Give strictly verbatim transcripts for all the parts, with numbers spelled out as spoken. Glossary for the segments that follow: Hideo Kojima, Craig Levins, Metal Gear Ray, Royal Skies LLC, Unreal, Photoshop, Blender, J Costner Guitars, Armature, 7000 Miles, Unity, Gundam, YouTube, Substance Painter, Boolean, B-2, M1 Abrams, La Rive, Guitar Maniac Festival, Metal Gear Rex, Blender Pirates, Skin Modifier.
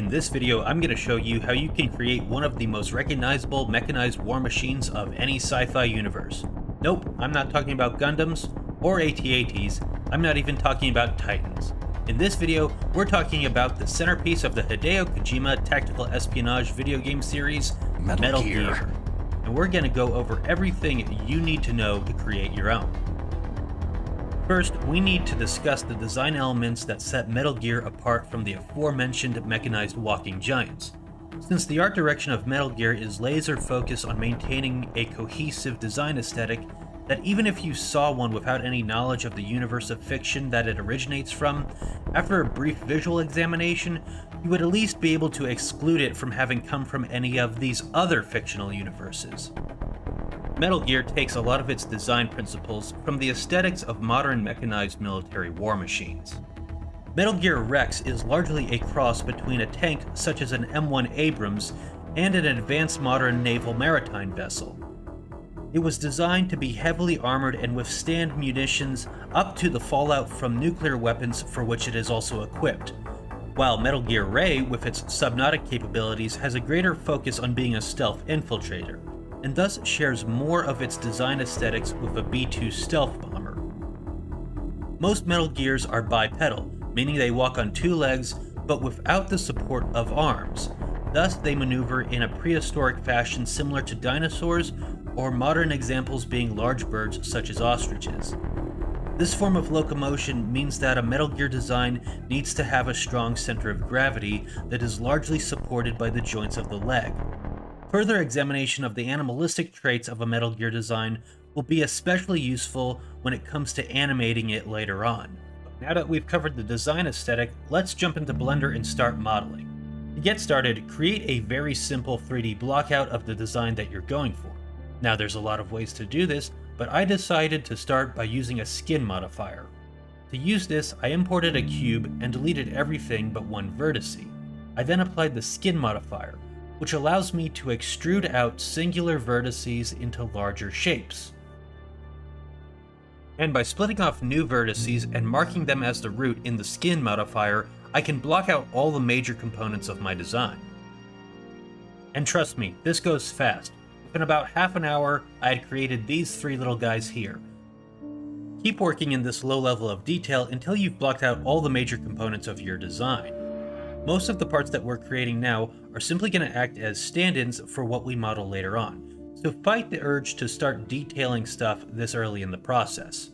In this video, I'm going to show you how you can create one of the most recognizable mechanized war machines of any sci-fi universe. Nope, I'm not talking about Gundams or A T A Ts, I'm not even talking about Titans. In this video, we're talking about the centerpiece of the Hideo Kojima tactical espionage video game series, Metal, Metal Gear. Gear. And we're going to go over everything you need to know to create your own. First, we need to discuss the design elements that set Metal Gear apart from the aforementioned mechanized walking giants. Since the art direction of Metal Gear is laser focused on maintaining a cohesive design aesthetic, that even if you saw one without any knowledge of the universe of fiction that it originates from, after a brief visual examination, you would at least be able to exclude it from having come from any of these other fictional universes. Metal Gear takes a lot of its design principles from the aesthetics of modern mechanized military war machines. Metal Gear Rex is largely a cross between a tank such as an M one Abrams and an advanced modern naval maritime vessel. It was designed to be heavily armored and withstand munitions up to the fallout from nuclear weapons for which it is also equipped, while Metal Gear Ray, with its subnautic capabilities, has a greater focus on being a stealth infiltrator, and thus shares more of its design aesthetics with a B two stealth bomber. Most Metal Gears are bipedal, meaning they walk on two legs, but without the support of arms. Thus, they maneuver in a prehistoric fashion similar to dinosaurs, or modern examples being large birds such as ostriches. This form of locomotion means that a Metal Gear design needs to have a strong center of gravity that is largely supported by the joints of the leg. Further examination of the animalistic traits of a Metal Gear design will be especially useful when it comes to animating it later on. Now that we've covered the design aesthetic, let's jump into Blender and start modeling. To get started, create a very simple three D blockout of the design that you're going for. Now there's a lot of ways to do this, but I decided to start by using a skin modifier. To use this, I imported a cube and deleted everything but one vertex. I then applied the skin modifier, which allows me to extrude out singular vertices into larger shapes. And by splitting off new vertices and marking them as the root in the skin modifier, I can block out all the major components of my design. And trust me, this goes fast. In about half an hour, I had created these three little guys here. Keep working in this low level of detail until you've blocked out all the major components of your design. Most of the parts that we're creating now are simply going to act as stand-ins for what we model later on, so fight the urge to start detailing stuff this early in the process.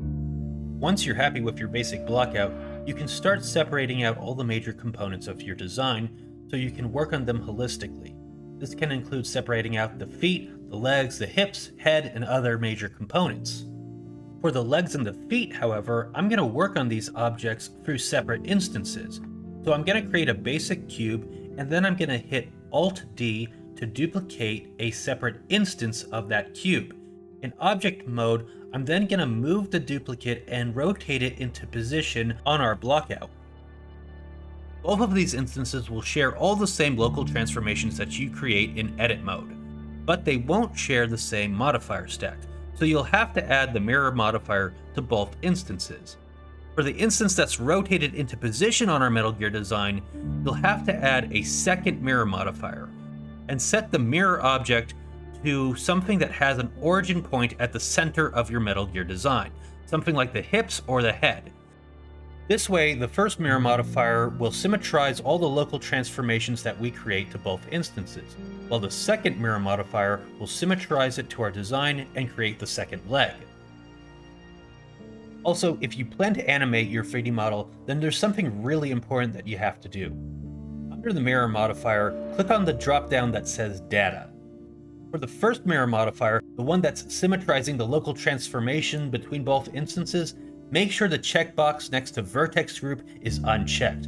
Once you're happy with your basic blockout, you can start separating out all the major components of your design so you can work on them holistically. This can include separating out the feet, the legs, the hips, head, and other major components. For the legs and the feet, however, I'm going to work on these objects through separate instances. So I'm going to create a basic cube, and then I'm going to hit Alt D to duplicate a separate instance of that cube. In object mode, I'm then going to move the duplicate and rotate it into position on our blockout. Both of these instances will share all the same local transformations that you create in edit mode, but they won't share the same modifier stack, so you'll have to add the mirror modifier to both instances. For the instance that's rotated into position on our Metal Gear design, you'll have to add a second mirror modifier, and set the mirror object to something that has an origin point at the center of your Metal Gear design, something like the hips or the head. This way, the first mirror modifier will symmetrize all the local transformations that we create to both instances, while the second mirror modifier will symmetrize it to our design and create the second leg. Also, if you plan to animate your three D model, then there's something really important that you have to do. Under the mirror modifier, click on the drop-down that says Data. For the first mirror modifier, the one that's symmetrizing the local transformation between both instances, make sure the checkbox next to Vertex Group is unchecked.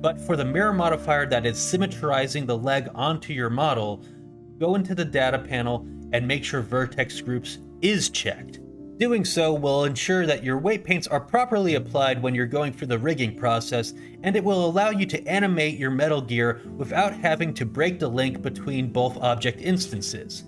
But for the mirror modifier that is symmetrizing the leg onto your model, go into the Data panel and make sure Vertex Groups is checked. Doing so will ensure that your weight paints are properly applied when you're going through the rigging process, and it will allow you to animate your Metal Gear without having to break the link between both object instances.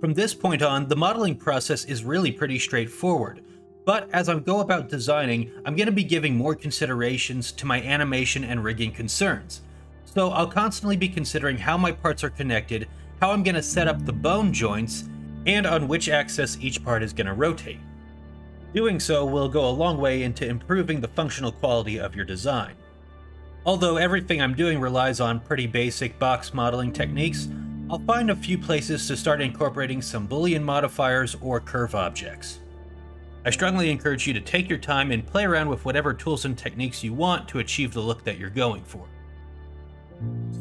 From this point on, the modeling process is really pretty straightforward. But as I go about designing, I'm going to be giving more considerations to my animation and rigging concerns. So I'll constantly be considering how my parts are connected, how I'm going to set up the bone joints, and on which axis each part is going to rotate. Doing so will go a long way into improving the functional quality of your design. Although everything I'm doing relies on pretty basic box modeling techniques, I'll find a few places to start incorporating some Boolean modifiers or curve objects. I strongly encourage you to take your time and play around with whatever tools and techniques you want to achieve the look that you're going for.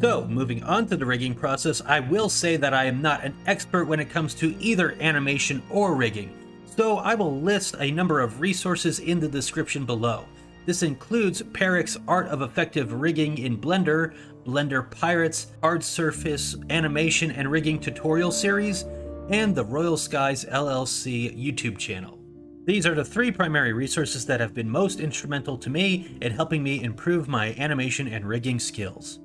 So, moving on to the rigging process, I will say that I am not an expert when it comes to either animation or rigging, so I will list a number of resources in the description below. This includes Peric's Art of Effective Rigging in Blender, Blender Pirates, Hard Surface Animation and Rigging Tutorial Series, and the Royal Skies L L C YouTube channel. These are the three primary resources that have been most instrumental to me in helping me improve my animation and rigging skills.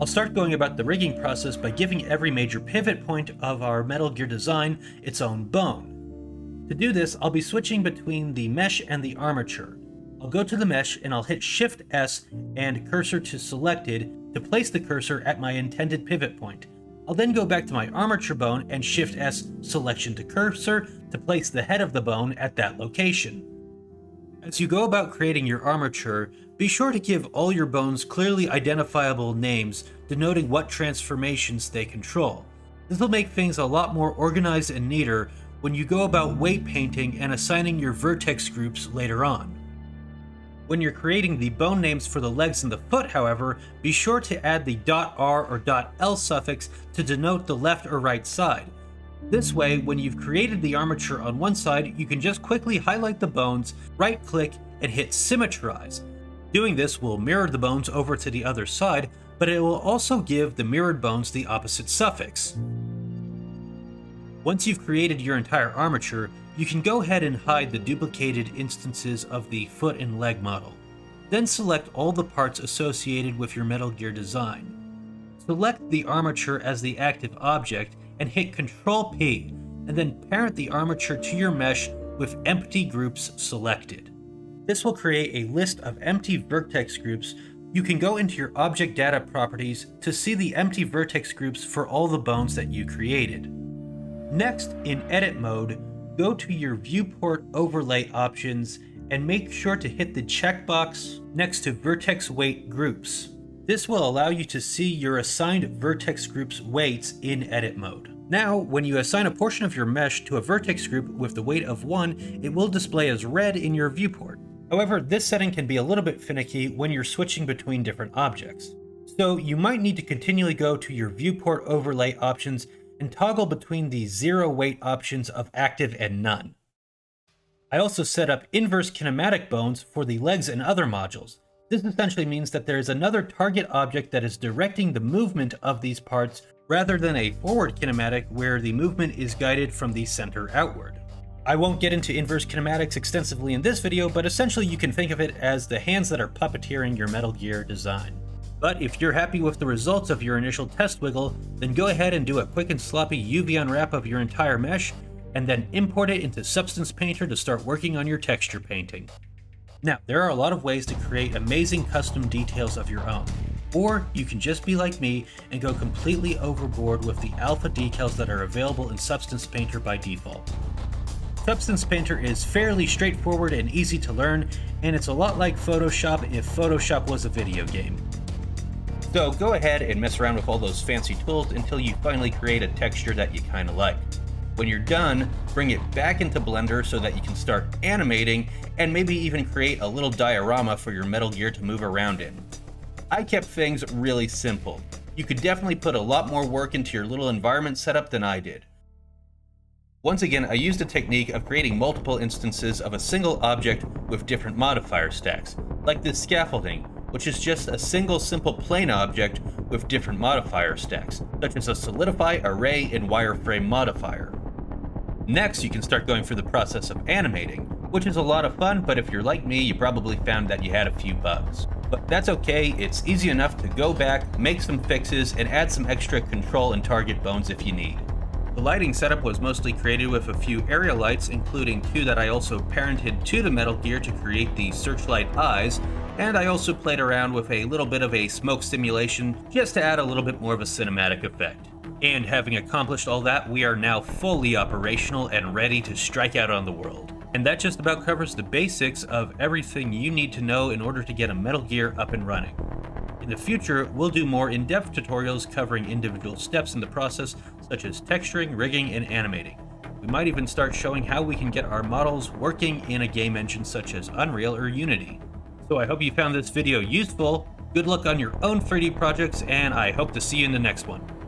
I'll start going about the rigging process by giving every major pivot point of our Metal Gear design its own bone. To do this, I'll be switching between the mesh and the armature. I'll go to the mesh and I'll hit Shift S and cursor to selected to place the cursor at my intended pivot point. I'll then go back to my armature bone and Shift S selection to cursor to place the head of the bone at that location. As you go about creating your armature, be sure to give all your bones clearly identifiable names denoting what transformations they control. This will make things a lot more organized and neater when you go about weight painting and assigning your vertex groups later on. When you're creating the bone names for the legs and the foot, however, be sure to add the .r or .l suffix to denote the left or right side. This way, when you've created the armature on one side, you can just quickly highlight the bones, right-click, and hit Symmetrize. Doing this will mirror the bones over to the other side, but it will also give the mirrored bones the opposite suffix. Once you've created your entire armature, you can go ahead and hide the duplicated instances of the foot and leg model. Then select all the parts associated with your Metal Gear design. Select the armature as the active object and hit Control P, and then parent the armature to your mesh with empty groups selected. This will create a list of empty vertex groups. You can go into your object data properties to see the empty vertex groups for all the bones that you created. Next, in edit mode, go to your viewport overlay options and make sure to hit the checkbox next to vertex weight groups. This will allow you to see your assigned vertex group's weights in edit mode. Now, when you assign a portion of your mesh to a vertex group with the weight of one, it will display as red in your viewport. However, this setting can be a little bit finicky when you're switching between different objects. So you might need to continually go to your viewport overlay options and toggle between the zero weight options of active and none. I also set up inverse kinematic bones for the legs and other modules. This essentially means that there is another target object that is directing the movement of these parts rather than a forward kinematic where the movement is guided from the center outward. I won't get into inverse kinematics extensively in this video, but essentially you can think of it as the hands that are puppeteering your Metal Gear design. But if you're happy with the results of your initial test wiggle, then go ahead and do a quick and sloppy U V unwrap of your entire mesh, and then import it into Substance Painter to start working on your texture painting. Now, there are a lot of ways to create amazing custom details of your own, or you can just be like me and go completely overboard with the alpha decals that are available in Substance Painter by default. Substance Painter is fairly straightforward and easy to learn, and it's a lot like Photoshop if Photoshop was a video game. So go ahead and mess around with all those fancy tools until you finally create a texture that you kind of like. When you're done, bring it back into Blender so that you can start animating and maybe even create a little diorama for your Metal Gear to move around in. I kept things really simple. You could definitely put a lot more work into your little environment setup than I did. Once again, I used a technique of creating multiple instances of a single object with different modifier stacks, like this scaffolding, which is just a single simple plane object with different modifier stacks, such as a solidify, array, and wireframe modifier. Next, you can start going through the process of animating, which is a lot of fun, but if you're like me, you probably found that you had a few bugs. But that's okay, it's easy enough to go back, make some fixes, and add some extra control and target bones if you need. The lighting setup was mostly created with a few area lights, including two that I also parented to the Metal Gear to create the searchlight eyes, and I also played around with a little bit of a smoke simulation just to add a little bit more of a cinematic effect. And having accomplished all that, we are now fully operational and ready to strike out on the world. And that just about covers the basics of everything you need to know in order to get a Metal Gear up and running. In the future, we'll do more in-depth tutorials covering individual steps in the process, such as texturing, rigging, and animating. We might even start showing how we can get our models working in a game engine such as Unreal or Unity. So I hope you found this video useful, good luck on your own three D projects, and I hope to see you in the next one.